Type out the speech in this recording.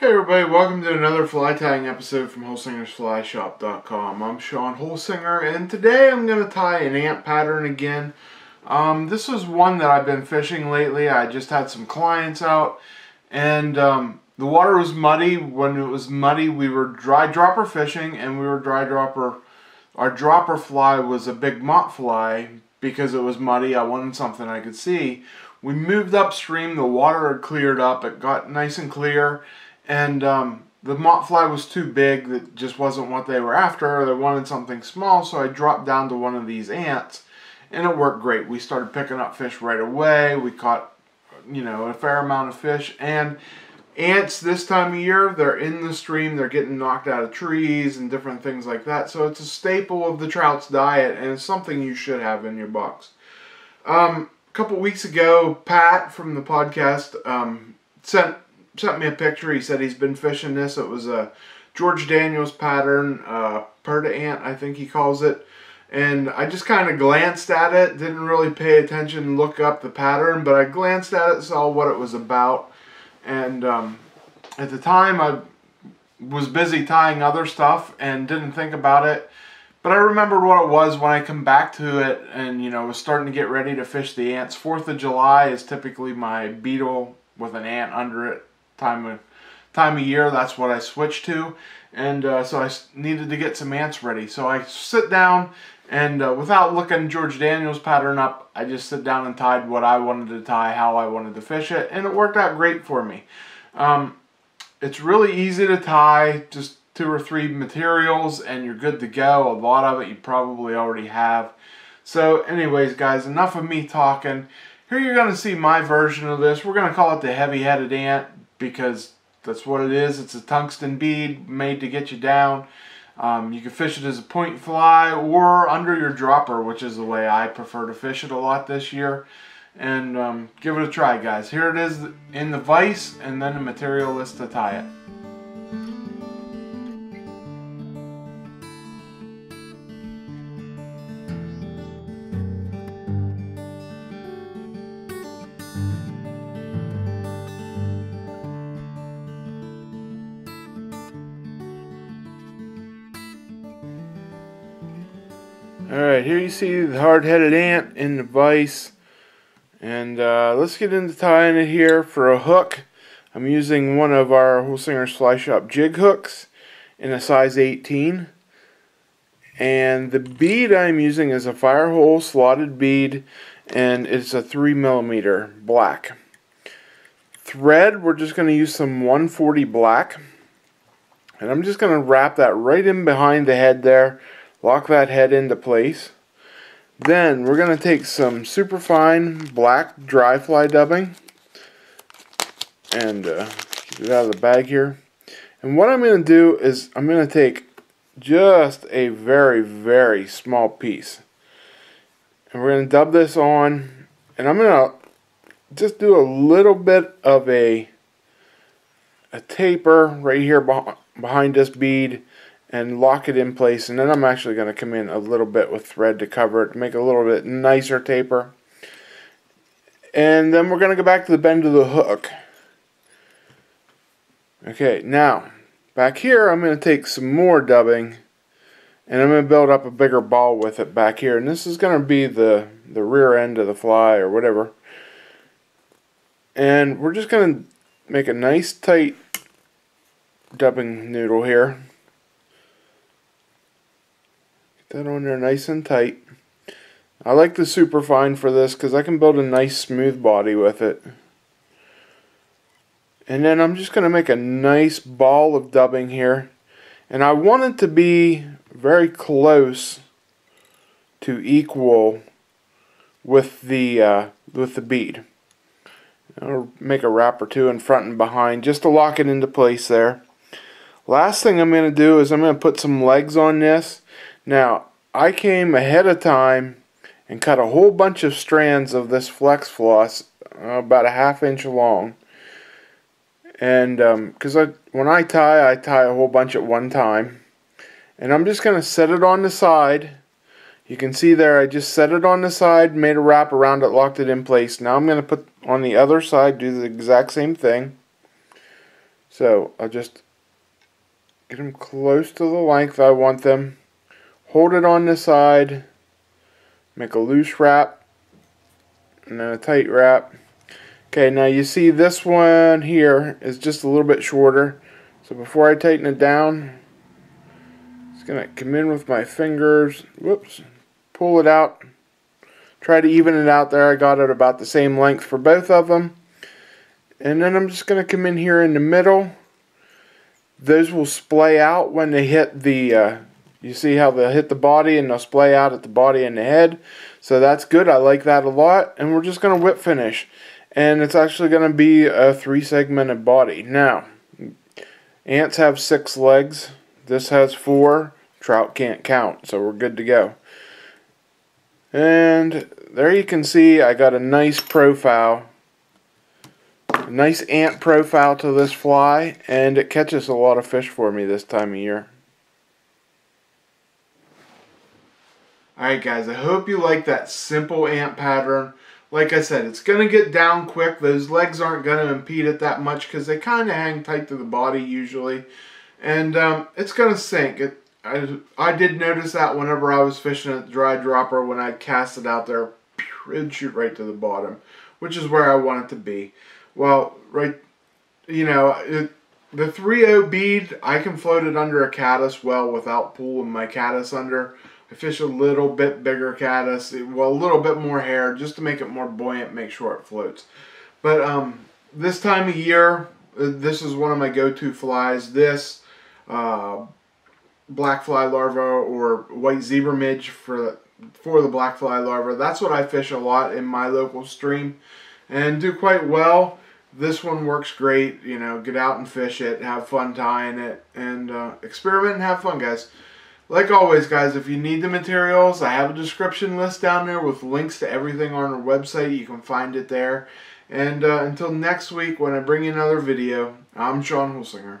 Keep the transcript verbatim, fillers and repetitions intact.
Hey everybody, welcome to another fly tying episode from Holsinger's Fly Shop dot com. I'm Sean Holsinger, and today I'm going to tie an ant pattern again. Um, this is one that I've been fishing lately. I just had some clients out, and um, the water was muddy. When it was muddy, we were dry dropper fishing, and we were dry dropper. Our dropper fly was a big mott fly. Because it was muddy, I wanted something I could see. We moved upstream, the water had cleared up, it got nice and clear. And um, the mott fly was too big, that just wasn't what they were after. They wanted something small, so I dropped down to one of these ants, and it worked great. We started picking up fish right away. We caught, you know, a fair amount of fish. And ants this time of year, they're in the stream, they're getting knocked out of trees and different things like that. So it's a staple of the trout's diet, and it's something you should have in your box. Um, a couple weeks ago, Pat from the podcast um, sent... sent me a picture. He said he's been fishing this. It was a George Daniels pattern, uh, Perda Ant, I think he calls it. And I just kind of glanced at it, didn't really pay attention and look up the pattern, but I glanced at it, saw what it was about. And um, at the time, I was busy tying other stuff and didn't think about it. But I remembered what it was when I come back to it and, you know, was starting to get ready to fish the ants. fourth of July is typically my beetle with an ant under it. Time of, time of year, that's what I switched to, and uh, so I needed to get some ants ready. So I sit down, and uh, without looking George Daniels pattern up, I just sit down and tied what I wanted to tie, how I wanted to fish it, and it worked out great for me. Um, it's really easy to tie, just two or three materials, and you're good to go. A lot of it you probably already have. So anyways, guys, enough of me talking. Here you're going to see my version of this. We're going to call it the heavy-headed ant, because that's what it is. It's a tungsten bead made to get you down. Um, you can fish it as a point fly or under your dropper, which is the way I prefer to fish it a lot this year. And um, give it a try, guys. Here it is in the vise, and then the material list to tie it. Alright, here you see the hard-headed ant in the vise, and uh, let's get into tying it here. For a hook, I'm using one of our Holsinger's Fly Shop jig hooks in a size eighteen, and the bead I'm using is a Firehole slotted bead, and it's a three millimeter black. Thread, we're just going to use some one forty black, and I'm just going to wrap that right in behind the head there. Lock that head into place. Then we're going to take some superfine black dry fly dubbing and uh, get it out of the bag here. And what I'm going to do is I'm going to take just a very, very small piece. And we're going to dub this on, and I'm going to just do a little bit of a, a taper right here behind this bead, and lock it in place, and then I'm actually going to come in a little bit with thread to cover it, make it a little bit nicer taper. And then we're going to go back to the bend of the hook. Okay, now back here I'm going to take some more dubbing, and I'm going to build up a bigger ball with it back here, and this is going to be the, the rear end of the fly or whatever. And we're just going to make a nice tight dubbing noodle here. That on there nice and tight. I like the superfine for this because I can build a nice smooth body with it. And then I'm just going to make a nice ball of dubbing here, and I want it to be very close to equal with the uh, with the bead. I'll make a wrap or two in front and behind just to lock it into place there. Last thing I'm going to do is I'm going to put some legs on this. Now, I came ahead of time and cut a whole bunch of strands of this flex floss, uh, about a half inch long. And because um, I, when I tie, I tie a whole bunch at one time. And I'm just going to set it on the side. You can see there, I just set it on the side, made a wrap around it, locked it in place. Now I'm going to put on the other side, do the exact same thing. So I'll just get them close to the length I want them, hold it on the side, make a loose wrap and then a tight wrap. Okay, now you see this one here is just a little bit shorter, so before I tighten it down, just gonna come in with my fingers, whoops, pull it out, try to even it out there. I got it about the same length for both of them, and then I'm just gonna come in here in the middle. Those will splay out when they hit the uh, you see how they'll hit the body, and they'll splay out at the body and the head, so that's good. I like that a lot. And we're just gonna whip finish, and it's actually gonna be a three segmented body. Now ants have six legs, this has four, trout can't count, so we're good to go. And there you can see I got a nice profile, a nice ant profile to this fly, and it catches a lot of fish for me this time of year. Alright guys, I hope you like that simple ant pattern. Like I said, it's going to get down quick. Those legs aren't going to impede it that much because they kind of hang tight to the body usually. And um, it's going to sink. It, I, I did notice that whenever I was fishing at the dry dropper, when I cast it out there, it would shoot right to the bottom, which is where I want it to be. Well, right, you know, it, the three oh bead, I can float it under a caddis well without pulling my caddis under. I fish a little bit bigger caddis, well, a little bit more hair, just to make it more buoyant, make sure it floats. But um, this time of year, this is one of my go-to flies. This uh, black fly larva or white zebra midge for, for the black fly larva, that's what I fish a lot in my local stream and do quite well. This one works great. You know, get out and fish it, have fun tying it, and uh, experiment and have fun, guys. Like always, guys, if you need the materials, I have a description list down there with links to everything on our website. You can find it there. And uh, until next week when I bring you another video, I'm Sean Holsinger.